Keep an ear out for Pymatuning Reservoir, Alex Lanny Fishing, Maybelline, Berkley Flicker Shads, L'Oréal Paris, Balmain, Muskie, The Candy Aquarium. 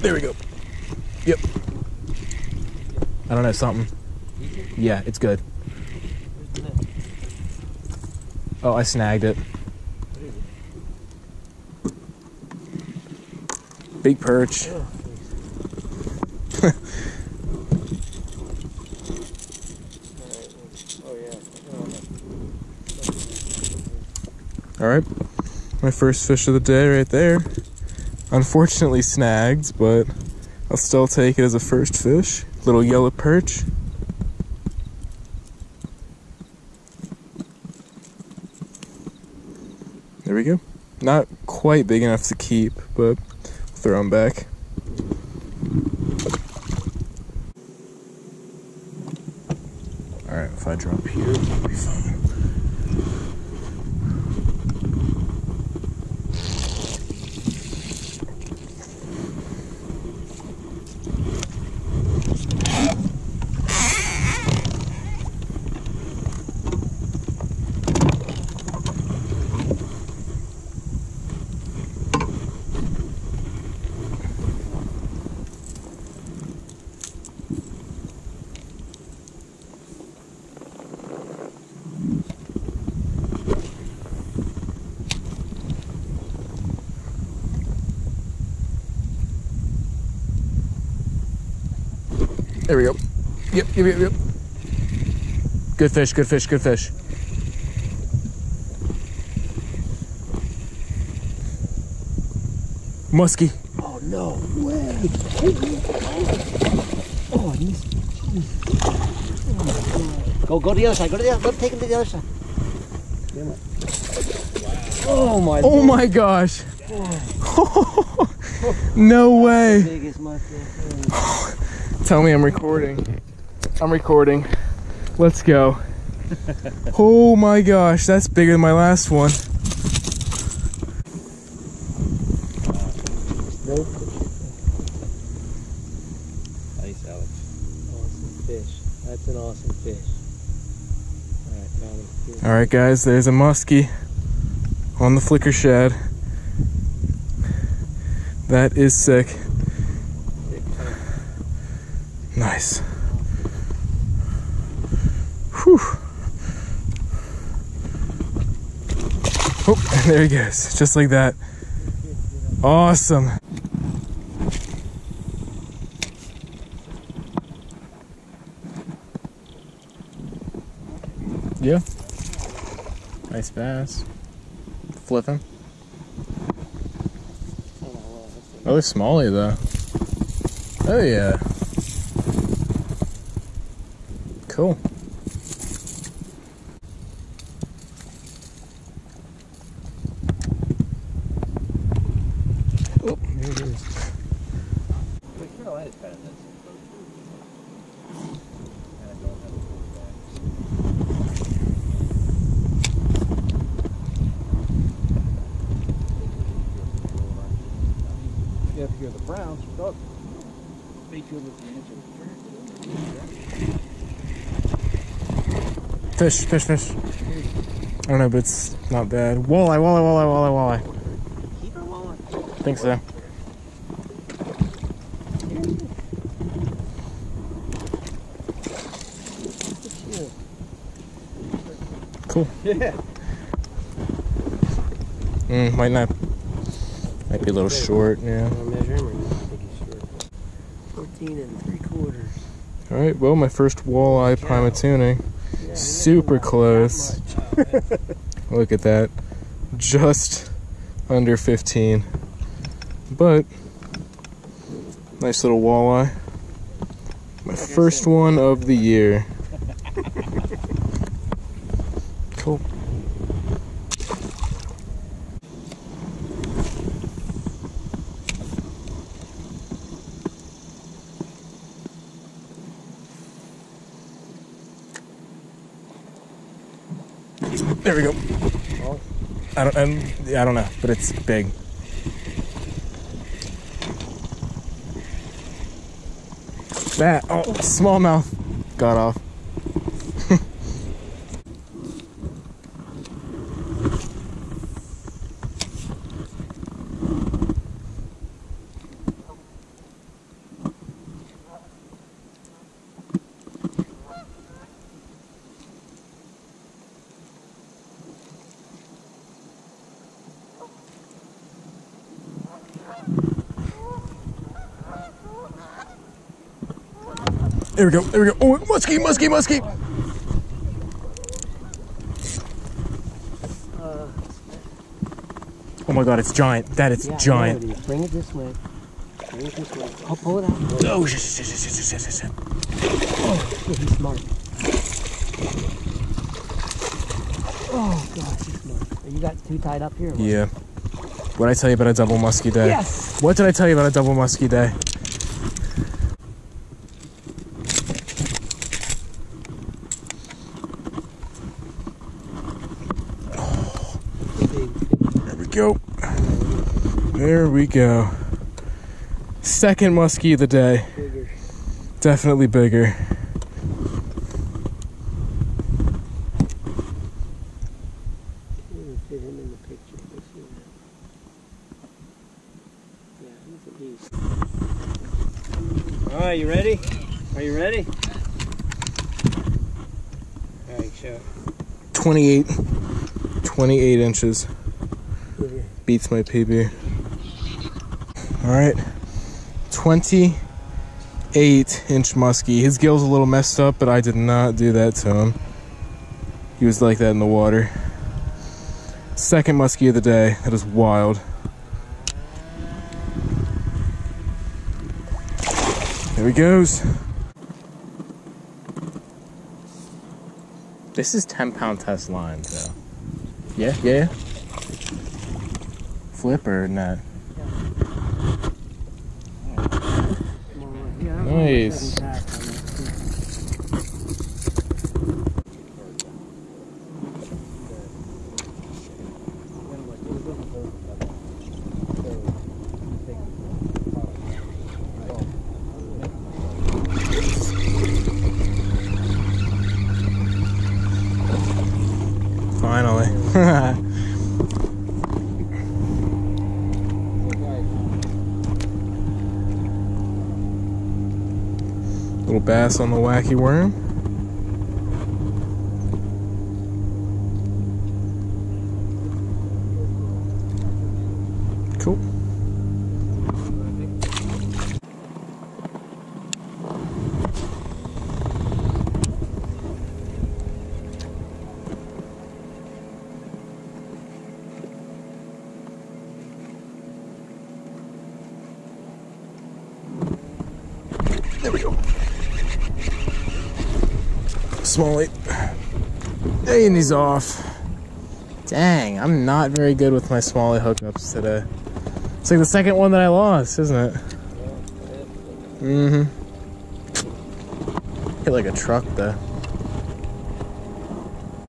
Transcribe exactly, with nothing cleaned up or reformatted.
There we go. Yep. I don't know, something. Yeah, it's good. Oh, I snagged it. Big perch. All right, my first fish of the day right there. Unfortunately snagged, but I'll still take it as a first fish. Little yellow perch. There we go. Not quite big enough to keep, but throw them back. All right, if I drop here, it'll be fine. There we go. Yep, yep, yep, yep. Good fish, good fish, good fish. Musky. Oh, no way. Oh, he's... Oh, my God. Go, go to the other side. Go to the other side. Take him to the other side. Damn it. Oh, my Oh, my God. gosh. Oh. No way. The biggest musky I've seen. Tell me I'm recording. I'm recording. Let's go. Oh my gosh, that's bigger than my last one. Nice, Alex. Awesome fish. That's an awesome fish. All right, guys, there's a muskie on the flicker shad. That is sick. Nice. Whew. Oh, there he goes, just like that. Awesome. Yeah. Nice bass. Flipping. Oh, they're smallie though. Oh yeah. Cool. Oh, there it is. You have to hear the browns. Dog. Make sure that the engine. Fish, fish, fish. I don't know, but it's not bad. Walleye, walleye, walleye, walleye, walleye. Keep or walleye? I think so. Cool. Yeah. Mm, might not. Might be a little short, yeah. fourteen and three quarters. All right, well, my first walleye Pymatuning. Super close. Look at that. Just under fifteen. But nice little walleye. My first one of the year. Cool. There we go. I don't, I'm, I don't know, but it's big. That, oh, smallmouth got off. There we go, there we go. Oh, muskie, muskie, muskie. Uh, oh my God, it's giant. That is yeah, giant. It is. Bring it this way. Bring it this way. I'll pull it out. Oh, shit, shit, shit, shit, shit, shit, shit. Oh, yeah, he's smart. Oh, gosh, he's smart. You got too tied up here? Yeah. What did I tell you about a double muskie day? Yes! What did I tell you about a double muskie day? There we go. Second muskie of the day. Bigger. Definitely bigger. Fit him in the picture. Yeah, he's a beast. All right, you ready? Are you ready? All right, show. Twenty-eight. Twenty-eight inches. Beats my P B. All right, twenty-eight inch muskie. His gill's a little messed up, but I did not do that to him. He was like that in the water. Second muskie of the day. That is wild. There he goes. This is ten pound test line, though. Yeah, yeah, yeah. Flip or not? Nice. Finally. Little bass on the wacky worm. Cool. There we go. Small eight. And he's off. Dang, I'm not very good with my smallie hookups today. It's like the second one that I lost, isn't it? Mm-hmm. Hit like a truck, though.